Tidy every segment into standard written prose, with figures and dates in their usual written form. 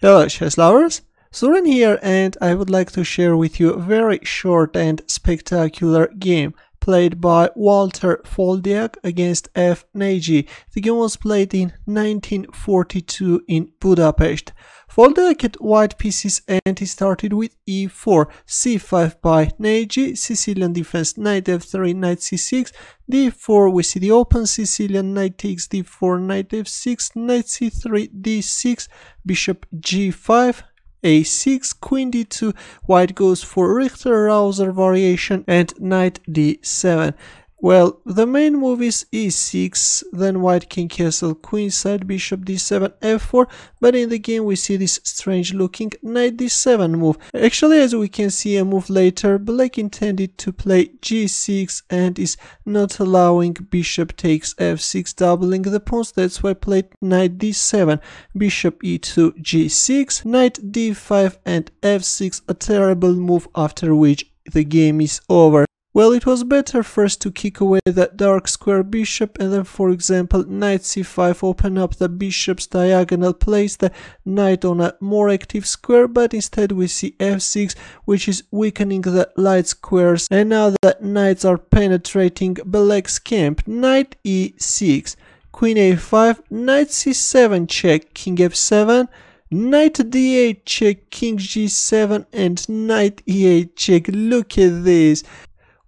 Hello chess lovers, Zoran here, and I would like to share with you a very short and spectacular game played by Walter Foldeak against F Nagy. The game was played in 1942 in Budapest. Foldeak had white pieces and he started with e4, c5 by Nagy, Sicilian defense, knight f3, knight c6, d4, we see the open Sicilian, knight takes d4, knight f6, knight c3, d6, bishop g5, a6, queen d2, white goes for Richter-Rauzer variation and knight d7. Well, the main move is e6, then white can castle queenside, bishop d7, f4, but in the game we see this strange looking knight d7 move. Actually, as we can see a move later, black intended to play g6 and is not allowing bishop takes f6, doubling the pawns, that's why played knight d7, bishop e2, g6, knight d5 and f6, a terrible move after which the game is over. Well, it was better first to kick away that dark square bishop and then, for example, knight c5, open up the bishop's diagonal, place the knight on a more active square, but instead we see f6, which is weakening the light squares, and now the knights are penetrating black's camp. Knight e6, queen a5, knight c7 check, king f7, knight d8 check, king g7 and knight e8 check. Look at this!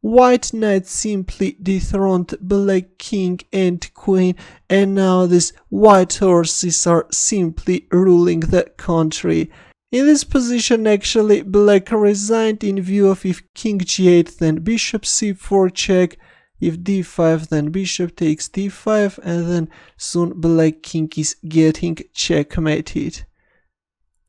White knight simply dethroned black king and queen, and now these white horses are simply ruling the country. In this position, actually, black resigned in view of if king g8, then bishop c4 check, if d5, then bishop takes d5, and then soon black king is getting checkmated.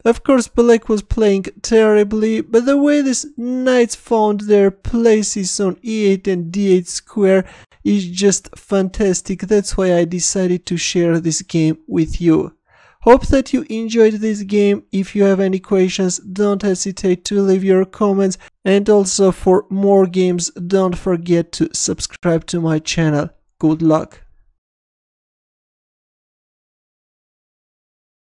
Of course, black was playing terribly, but the way these knights found their places on e8 and d8 square is just fantastic. That's why I decided to share this game with you. Hope that you enjoyed this game. If you have any questions, don't hesitate to leave your comments. And also for more games, don't forget to subscribe to my channel. Good luck!